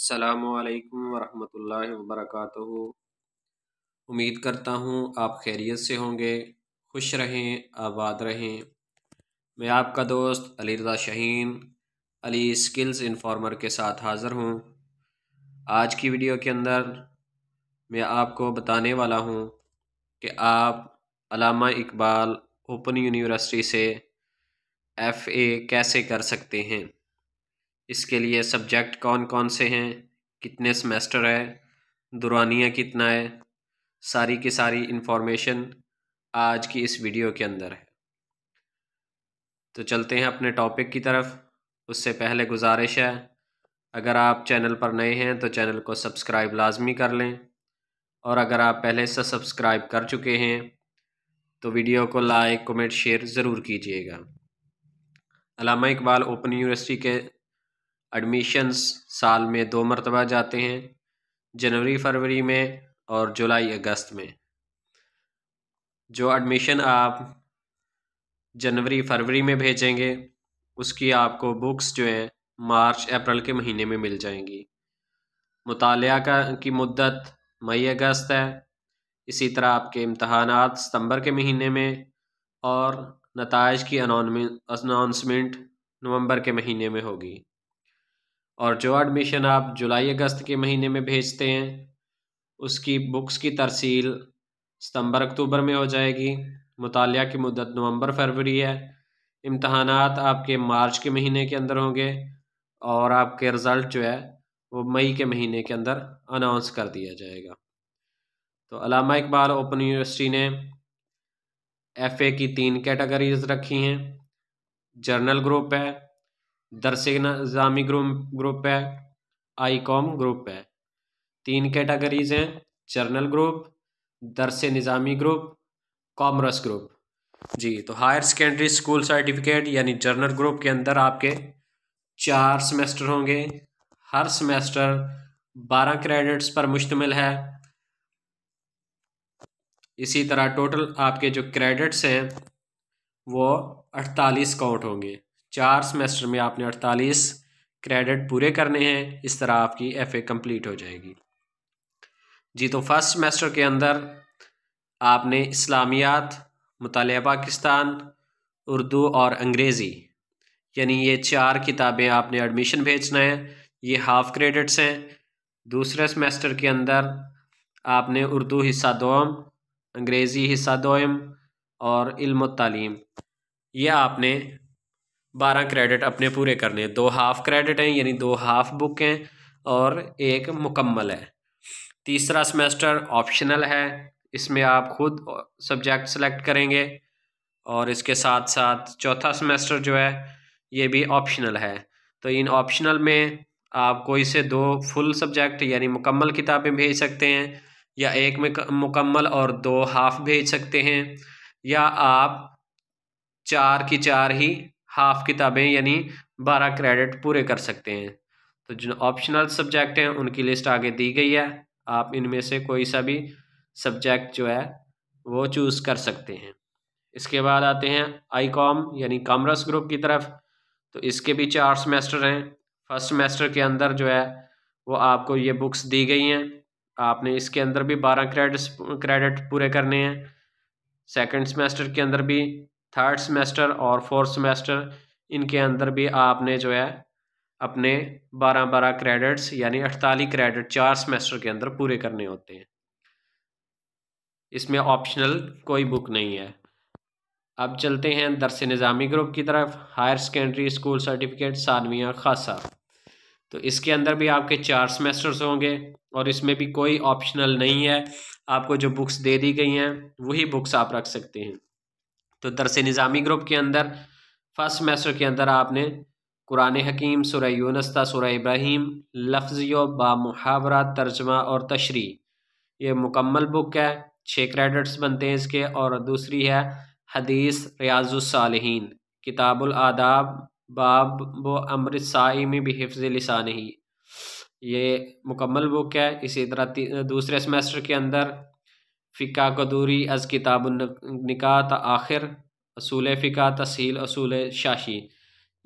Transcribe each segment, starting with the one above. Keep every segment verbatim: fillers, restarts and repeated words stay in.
अस्सलामु अलैकुम वरहमतुल्लाहि वबरकातुहू। उम्मीद करता हूँ आप खैरियत से होंगे, खुश रहें, आबाद रहें। मैं आपका दोस्त अली रज़ा शाहीन अली स्किल्स इन्फॉर्मर के साथ हाज़िर हूँ। आज की वीडियो के अंदर मैं आपको बताने वाला हूँ कि आप अल्लामा इकबाल ओपन यूनिवर्सिटी से एफ़ ए कैसे कर सकते हैं। इसके लिए सब्जेक्ट कौन कौन से हैं, कितने सेमेस्टर है, दुरानिया कितना है, सारी की सारी इन्फॉर्मेशन आज की इस वीडियो के अंदर है। तो चलते हैं अपने टॉपिक की तरफ। उससे पहले गुजारिश है, अगर आप चैनल पर नए हैं तो चैनल को सब्सक्राइब लाजमी कर लें, और अगर आप पहले से सब्सक्राइब कर चुके हैं तो वीडियो को लाइक, कमेंट, शेयर ज़रूर कीजिएगा। अल्लामा इकबाल ओपन यूनिवर्सिटी के एडमिशन्स साल में दो मरतबा जाते हैं, जनवरी फरवरी में और जुलाई अगस्त में। जो एडमिशन आप जनवरी फरवरी में भेजेंगे उसकी आपको बुक्स जो हैं मार्च अप्रैल के महीने में मिल जाएंगी। मुतालिया का की मुद्दत मई अगस्त है। इसी तरह आपके इम्तहानात सितंबर के महीने में और नताइज की अनाउंसमेंट नवंबर के महीने में होगी। और जो एडमिशन आप जुलाई अगस्त के महीने में भेजते हैं उसकी बुक्स की तरसील सितंबर अक्टूबर में हो जाएगी। मुतालिया की मुद्दत नवंबर फरवरी है। इम्तहानात आपके मार्च के महीने के अंदर होंगे और आपके रिज़ल्ट जो है वो मई के महीने के अंदर अनाउंस कर दिया जाएगा। तो अल्लामा इकबाल ओपन यूनिवर्सिटी ने एफ़ ए की तीन कैटेगरीज रखी हैं। जर्नल ग्रुप है, दरसे निज़ामी ग्रुप है, आई कॉम ग्रुप है। तीन कैटेगरीज हैं, general group, Darse Nizami group, commerce group. जी, तो हायर सेकेंडरी स्कूल सर्टिफिकेट यानी जर्नल ग्रुप के अंदर आपके चार सेमेस्टर होंगे। हर सेमेस्टर बारह क्रेडिट्स पर मुश्तमिल है। इसी तरह टोटल आपके जो क्रेडिट्स हैं वो अड़तालीस काउंट होंगे। चार सेमेस्टर में आपने अड़तालीस क्रेडिट पूरे करने हैं। इस तरह आपकी एफ ए कम्प्लीट हो जाएगी। जी, तो फर्स्ट सेमेस्टर के अंदर आपने इस्लामियात, मुतालिया पाकिस्तान, उर्दू और अंग्रेज़ी, यानी ये चार किताबें आपने एडमिशन भेजना है। ये हाफ़ क्रेडिट्स हैं। दूसरे सेमेस्टर के अंदर आपने उर्दू हिस्सा दोम, अंग्रेज़ी हिस्सा दोम और इल्म और तालीम, यह आपने बारह क्रेडिट अपने पूरे करने हैं। दो हाफ़ क्रेडिट हैं यानी दो हाफ़ बुक हैं और एक मुकम्मल है। तीसरा सेमेस्टर ऑप्शनल है, इसमें आप खुद सब्जेक्ट सेलेक्ट करेंगे। और इसके साथ साथ चौथा सेमेस्टर जो है ये भी ऑप्शनल है। तो इन ऑप्शनल में आप कोई से दो फुल सब्जेक्ट यानी मुकम्मल किताबें भेज सकते हैं, या एक मुकम्मल और दो हाफ़ भेज सकते हैं, या आप चार की चार ही हाफ़ किताबें यानी बारह क्रेडिट पूरे कर सकते हैं। तो जो ऑप्शनल सब्जेक्ट हैं उनकी लिस्ट आगे दी गई है, आप इनमें से कोई सा भी सब्जेक्ट जो है वो चूज़ कर सकते हैं। इसके बाद आते हैं आई कॉम यानी कॉमर्स ग्रुप की तरफ। तो इसके भी चार सेमेस्टर हैं। फर्स्ट सेमेस्टर के अंदर जो है वो आपको ये बुक्स दी गई हैं, आपने इसके अंदर भी बारह क्रेडिट्स क्रेडिट पूरे करने हैं। सेकेंड सेमेस्टर के अंदर भी, थर्ड सेमेस्टर और फोर्थ सेमेस्टर इनके अंदर भी आपने जो है अपने बारह बारह क्रेडिट्स यानी अड़तालीस क्रेडिट चार सेमेस्टर के अंदर पूरे करने होते हैं। इसमें ऑप्शनल कोई बुक नहीं है। अब चलते हैं दरसे निज़ामी ग्रुप की तरफ। हायर सेकेंडरी स्कूल सर्टिफिकेट सानविया खासा, तो इसके अंदर भी आपके चार सेमेस्टर्स होंगे और इसमें भी कोई ऑप्शनल नहीं है। आपको जो बुक्स दे दी गई हैं वही बुक्स आप रख सकते हैं। तो दरसे निज़ामी ग्रुप के अंदर फर्स्ट सेमेस्टर के अंदर आपने कुरान हकीम, सूरह यूनुस, सूरह इब्राहीम, लफ्ज़ियो बा मुहावरा, तर्जमा और तशरी, ये मुकम्मल बुक है। छः क्रेडिट्स बनते हैं इसके। और दूसरी है हदीस, रियाज़ुस्सालिहीन, किताबुल आदाब, बाब व अम्र साइम बिहिफ्ज़ लिसानिही, ये मुकम्मल बुक है। इसी तरह दूसरे सेमेस्टर के अंदर फ़िका कदूरी, अज़ किताबुन निकाह ता आखिर, असूल फ़िका, तसील असूल शाशी,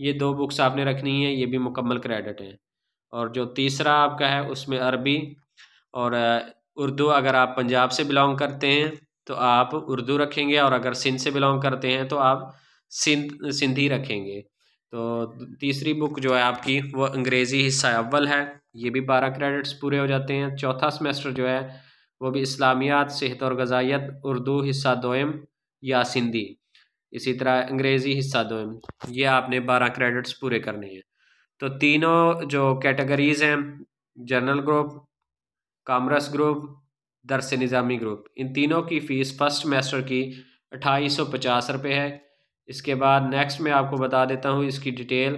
ये दो बुक्स आपने रखनी है। ये भी मुकम्मल क्रेडिट हैं। और जो तीसरा आपका है उसमें अरबी और उर्दू। अगर आप पंजाब से बिलोंग करते हैं तो आप उर्दू रखेंगे, और अगर सिंध से बिलोंग करते हैं तो आप सिंध सिंधी रखेंगे। तो तीसरी बुक जो है आपकी वो अंग्रेज़ी हिस्सा अव्वल है, ये भी बारह क्रेडिट्स पूरे हो जाते हैं। चौथा सेमेस्टर जो है वो भी इस्लामियात, सेहत और गज़ायत, उर्दू हिस्सा दोयम या सिंधी, इसी तरह अंग्रेज़ी हिस्सा दोयम, ये आपने बारह क्रेडिट्स पूरे करने हैं। तो तीनों जो कैटेगरीज़ हैं, जर्नल ग्रुप, कामर्स ग्रुप, दरस निज़ामी ग्रुप, इन तीनों की फ़ीस फर्स्ट सेमेस्टर की अट्ठाईस सौ पचास रुपये है। इसके बाद नेक्स्ट मैं आपको बता देता हूँ इसकी डिटेल,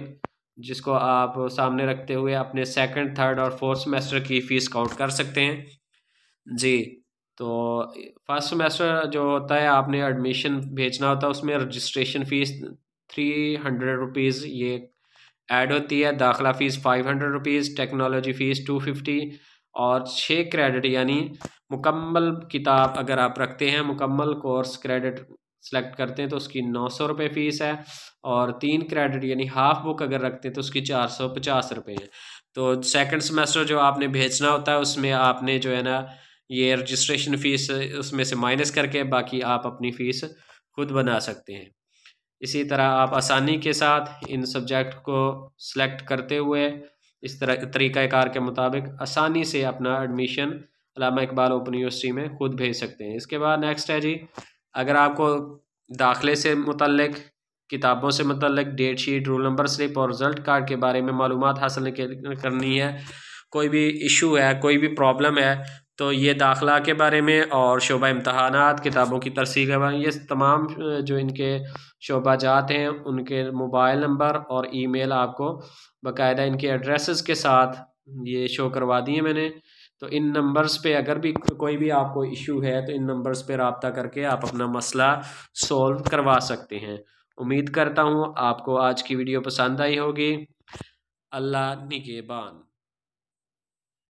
जिसको आप सामने रखते हुए अपने सेकंड, थर्ड और फोर्थ सेमेस्टर की फ़ीस काउंट कर सकते हैं जी। तो फर्स्ट सेमेस्टर जो होता है आपने एडमिशन भेजना होता है, उसमें registration fees three hundred rupees ये ऐड होती है, दाखिला fees five hundred rupees, technology fees two fifty और छः क्रेडिट यानी मुकम्मल किताब अगर आप रखते हैं, मुकम्मल कोर्स क्रेडिट सेलेक्ट करते हैं तो उसकी नौ सौ रुपये फ़ीस है, और तीन क्रेडिट यानी हाफ बुक अगर रखते हैं तो उसकी चार सौ पचास रुपये है। तो सेकंड सेमेस्टर जो आपने भेजना होता है उसमें आपने जो है ना ये रजिस्ट्रेशन फ़ीस उसमें से माइनस करके बाकी आप अपनी फ़ीस खुद बना सकते हैं। इसी तरह आप आसानी के साथ इन सब्जेक्ट को सिलेक्ट करते हुए इस तरह तरीक़ाकार के मुताबिक आसानी से अपना admission Allama Iqbal open university में खुद भेज सकते हैं। इसके बाद नेक्स्ट है जी, अगर आपको दाखिले से मुतल्लिक, किताबों से मुतल्लिक, date sheet, roll number slip और रिज़ल्ट कार्ड के बारे में मालूमात हासिल करनी है, कोई भी इशू है, कोई भी प्रॉब्लम है, तो ये दाखिला के बारे में और शोबा इम्तहानात, किताबों की तरसील के बारे में, ये तमाम जो इनके शोबा जात हैं उनके मोबाइल नंबर और ईमेल आपको बाकायदा इनके एड्रेसेस के साथ ये शो करवा दिए मैंने। तो इन नंबर्स पे अगर भी कोई भी आपको इशू है तो इन नंबर्स पे रब्ता करके आप अपना मसला सोल्व करवा सकते हैं। उम्मीद करता हूँ आपको आज की वीडियो पसंद आई होगी। अल्लाह निगेबान।